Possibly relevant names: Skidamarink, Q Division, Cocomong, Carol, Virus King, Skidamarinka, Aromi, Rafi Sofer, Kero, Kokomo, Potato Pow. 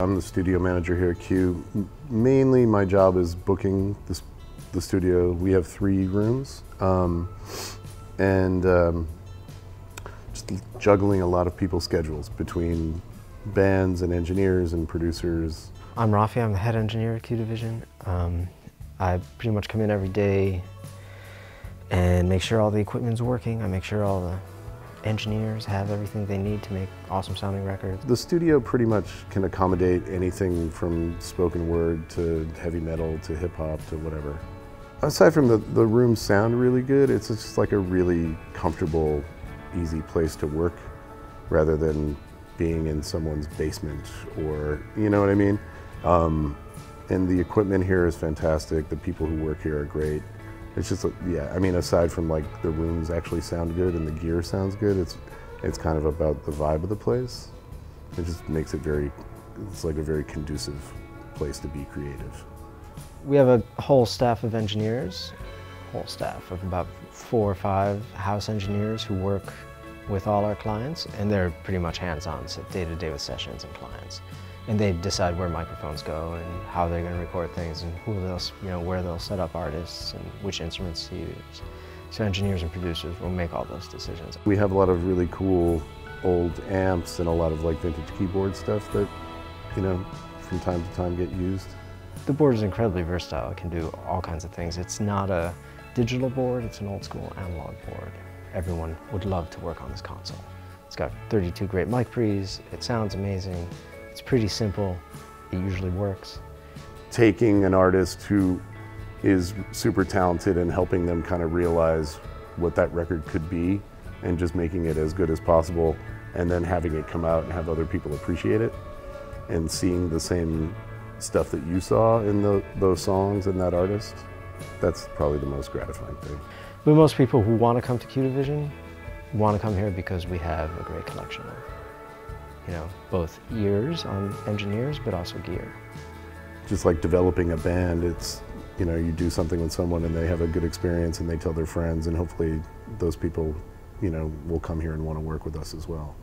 I'm the studio manager here at Q. Mainly my job is booking the studio. We have 3 rooms just juggling a lot of people's schedules between bands and engineers and producers. I'm Rafi, I'm the head engineer at Q Division. I pretty much come in every day and make sure all the equipment's working. I make sure all the engineers have everything they need to make awesome sounding records. The studio pretty much can accommodate anything from spoken word to heavy metal to hip hop to whatever. Aside from the rooms sound really good, it's just like a really comfortable, easy place to work rather than being in someone's basement or, you know what I mean? And the equipment here is fantastic. The people who work here are great. It's just, yeah, I mean, aside from like the rooms actually sound good and the gear sounds good, it's kind of about the vibe of the place. It just makes it it's like a very conducive place to be creative. We have a whole staff of engineers, whole staff of about 4 or 5 house engineers who work with all our clients, and they're pretty much hands-on, so day-to-day with sessions and clients. And they decide where microphones go and how they're going to record things and who they'll, you know, where they'll set up artists and which instruments to use. So engineers and producers will make all those decisions. We have a lot of really cool old amps and a lot of like vintage keyboard stuff that, you know, from time to time get used. The board is incredibly versatile. It can do all kinds of things. It's not a digital board, it's an old school analog board. Everyone would love to work on this console. It's got 32 great mic pre's, it sounds amazing. It's pretty simple, it usually works. Taking an artist who is super talented and helping them kind of realize what that record could be and just making it as good as possible, and then having it come out and have other people appreciate it and seeing the same stuff that you saw in those songs and that artist, that's probably the most gratifying thing. But most people who want to come to Q Division want to come here because we have a great collection of, you know, both ears on engineers, but also gear. Just like developing a band, it's, you know, you do something with someone and they have a good experience and they tell their friends, and hopefully those people, you know, will come here and want to work with us as well.